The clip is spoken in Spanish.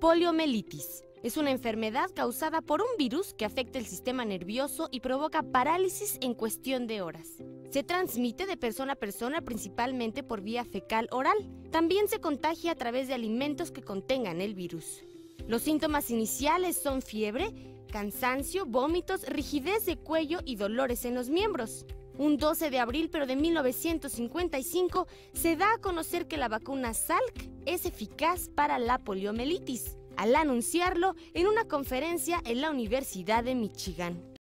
Poliomielitis. Es una enfermedad causada por un virus que afecta el sistema nervioso y provoca parálisis en cuestión de horas. Se transmite de persona a persona principalmente por vía fecal-oral. También se contagia a través de alimentos que contengan el virus. Los síntomas iniciales son fiebre, cansancio, vómitos, rigidez de cuello y dolores en los miembros. Un 12 de abril, pero de 1955, se da a conocer que la vacuna Salk es eficaz para la poliomielitis, al anunciarlo en una conferencia en la Universidad de Michigan.